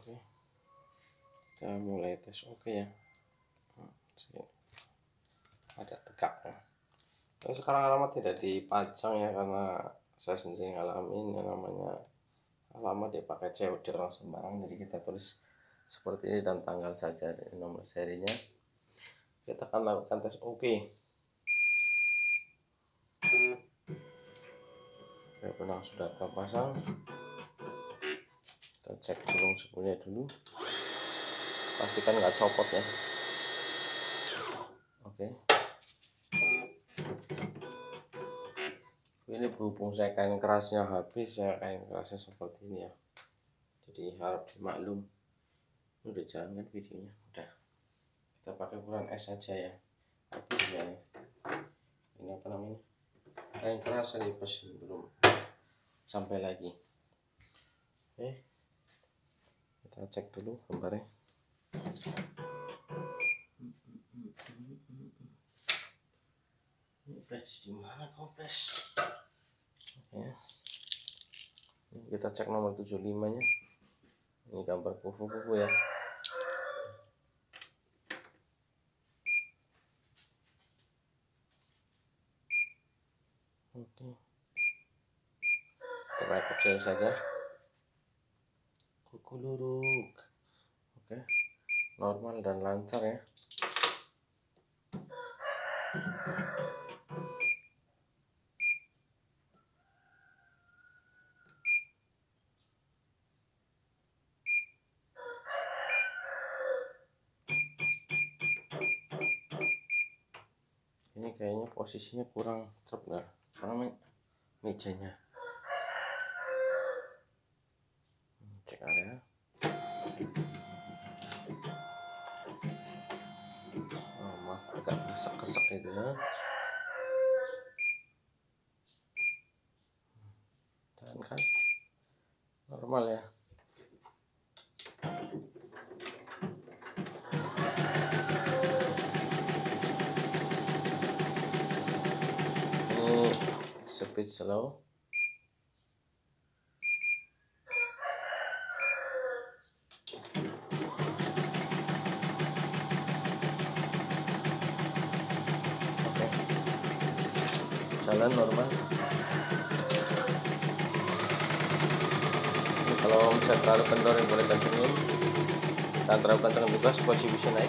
Oke, kita mulai tes. Oke ya, ada tegaknya. Dan sekarang alamat tidak dipajang ya, karena saya sendiri ngalamin yang namanya alamat dia pakai COD orang sembarang. Jadi kita tulis seperti ini dan tanggal saja, nomor serinya. Kita akan lakukan tes. Oke, ya, benang sudah terpasang. Kita cek burung sebelumnya dulu, pastikan nggak copot ya. Oke, ini berhubung saya kain kerasnya habis, saya kain kerasnya seperti ini ya, jadi harap dimaklum. Udah jalan kan videonya, udah kita pakai ukuran S aja ya, habis ya. Ini apa namanya, kain keras yang dipesen belum sampai lagi. Oke, kita cek dulu gambarnya. Ini flash di mana kompres? Ya. Kita cek nomor 75 nya. Ini gambar kupu-kupu ya. Oke, kita kecil saja. Kukuluruk. Oke, normal dan lancar ya. Ini kayaknya posisinya kurang tepat karena mejanya. Cek area. Oh, maaf agak kesek-kesek itu ya. Dan kan normal ya. Speed slow. Oke, jalan normal. Ini kalau misalnya terlalu kendor yang boleh kencengin, dan terlalu kenceng juga posisi bisa naik.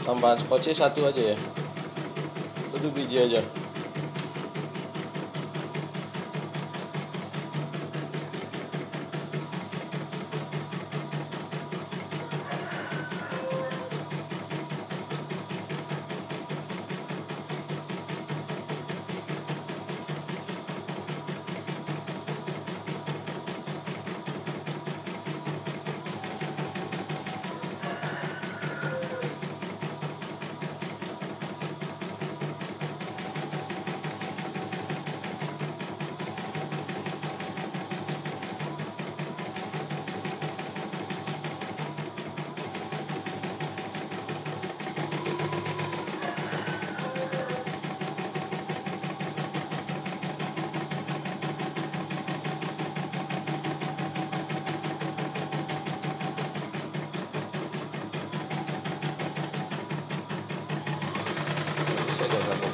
Tambahan skoci satu aja ya, 7 biji aja.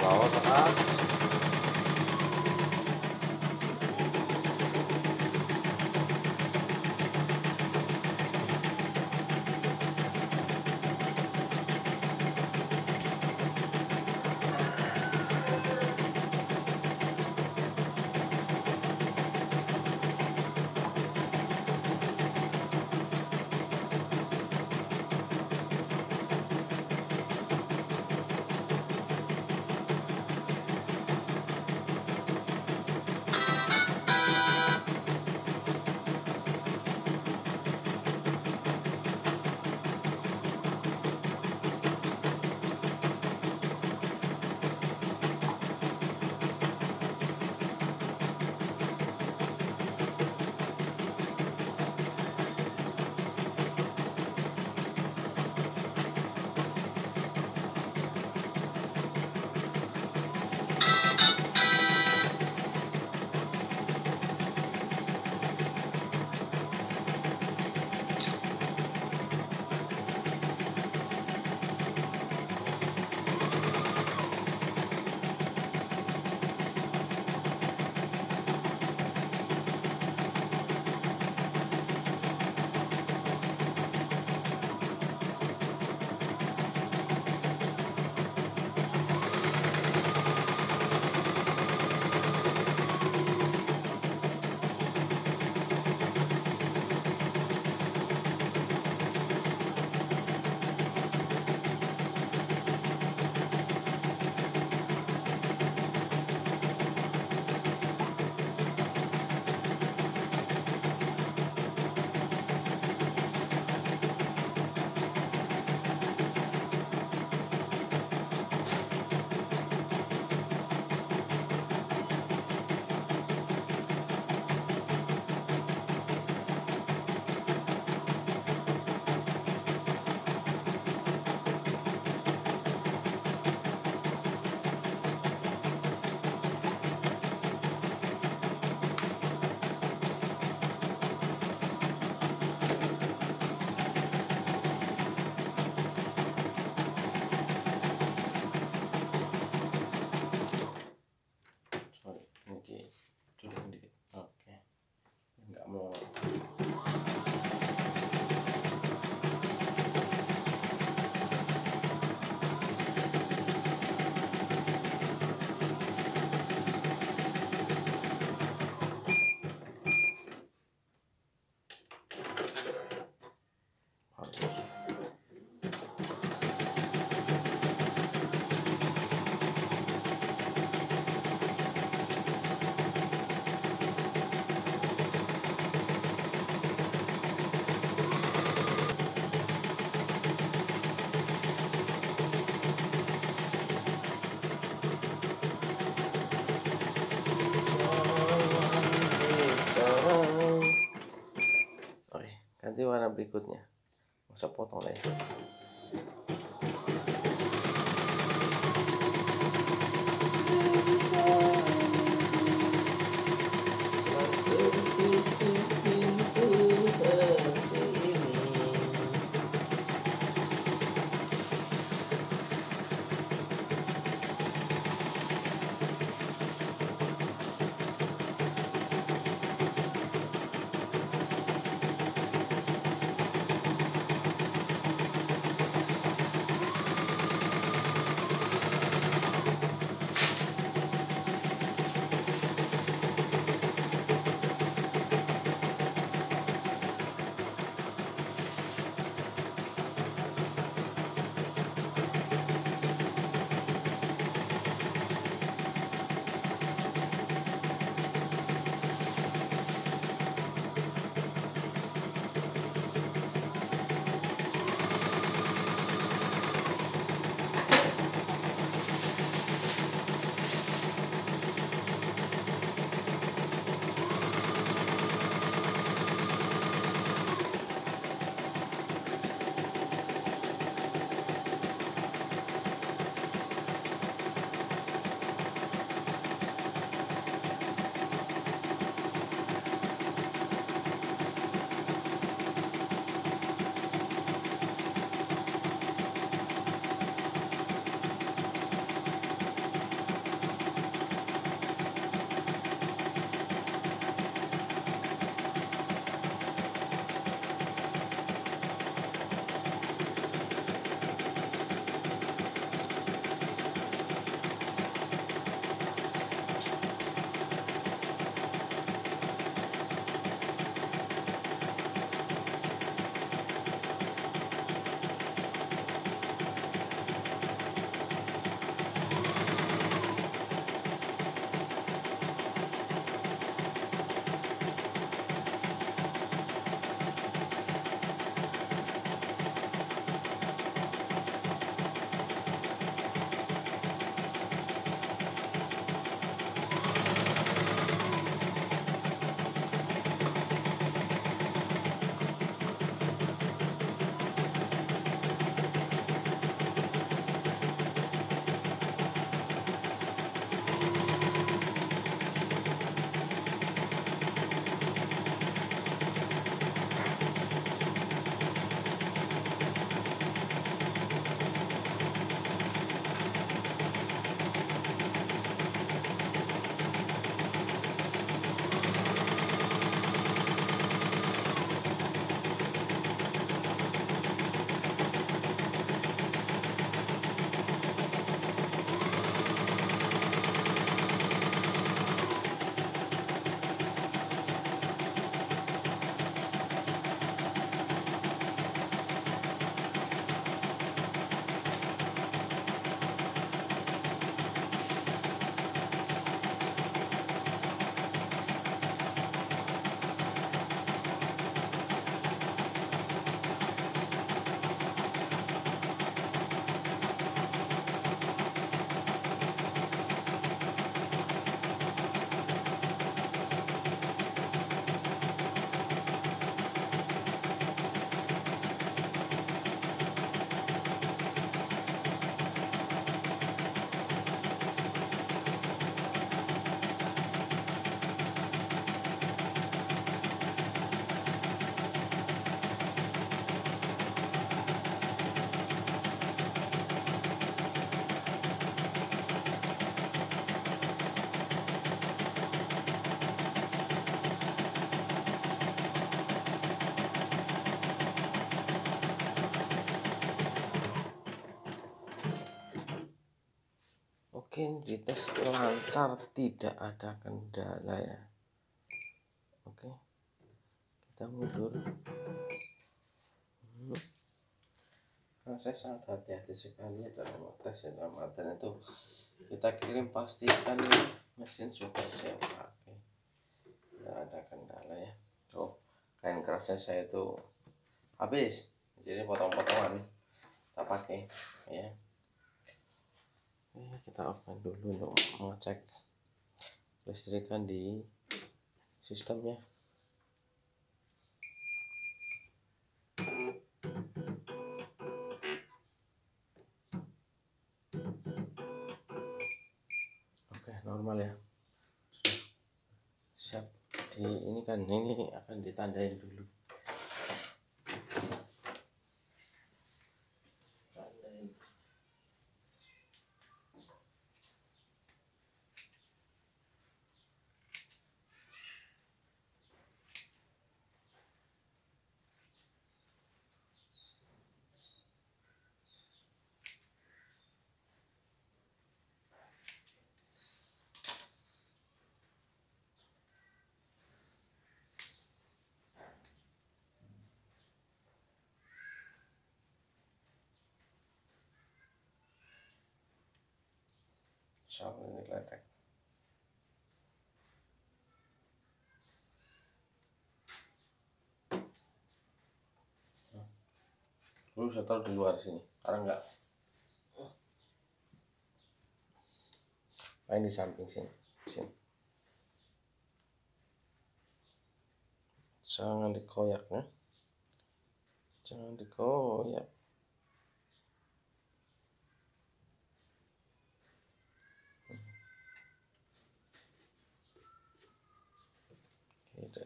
Bawah ke atas. Oke, ganti warna berikutnya. Nggak usah potong lah ya. Mungkin dites lancar, tidak ada kendala ya. Oke, kita mundur. Nah, saya sangat hati-hati sekali ya dalam tes ya, dalam artian itu kita kirim pastikan mesin sudah siap pakai, tidak ada kendala ya. Oh, kain kerasnya saya itu habis, jadi potong-potongan kita pakai ya. Kita off-kan dulu untuk mengecek listrikan di sistemnya. normal ya. Siap. Di ini kan ini akan ditandain dulu. Sama ini letek. Lu bisa taruh di luar sini, karena enggak main di samping sini, sini. Jangan dikoyak ya, jangan dikoyak.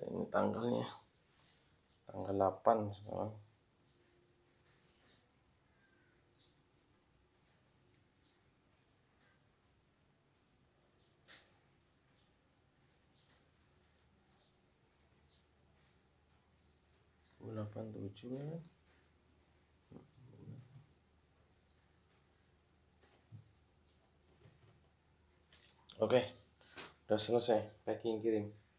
Ini tanggalnya tanggal 8 sekarang. Bulan 87 ya. Oke, udah selesai packing kirim.